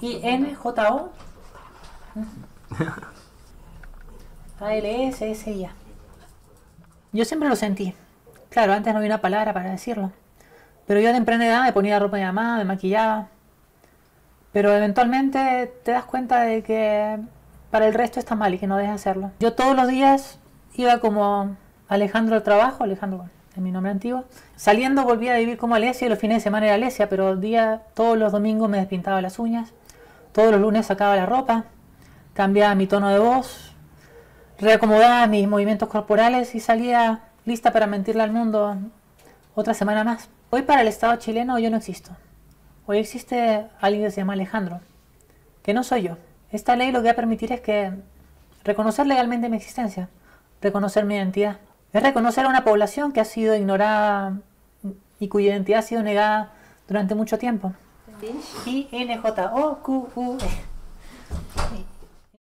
INJO ALSSIA. Yo siempre lo sentí. Claro, antes no había una palabra para decirlo. Pero yo de temprana edad me ponía ropa de mamá, me maquillaba. Pero eventualmente te das cuenta de que para el resto está mal y que no dejes hacerlo. Yo todos los días iba como Alejandro al trabajo, Alejandro es mi nombre antiguo. Saliendo volvía a vivir como Alessia y los fines de semana era Alessia, pero todos los domingos me despintaba las uñas, todos los lunes sacaba la ropa, cambiaba mi tono de voz, reacomodaba mis movimientos corporales y salía lista para mentirle al mundo otra semana más. Hoy para el Estado chileno yo no existo. Hoy existe alguien que se llama Alejandro, que no soy yo. Esta ley lo que va a permitir es que reconocer legalmente mi existencia, reconocer mi identidad. Es reconocer a una población que ha sido ignorada y cuya identidad ha sido negada durante mucho tiempo. INJOQUE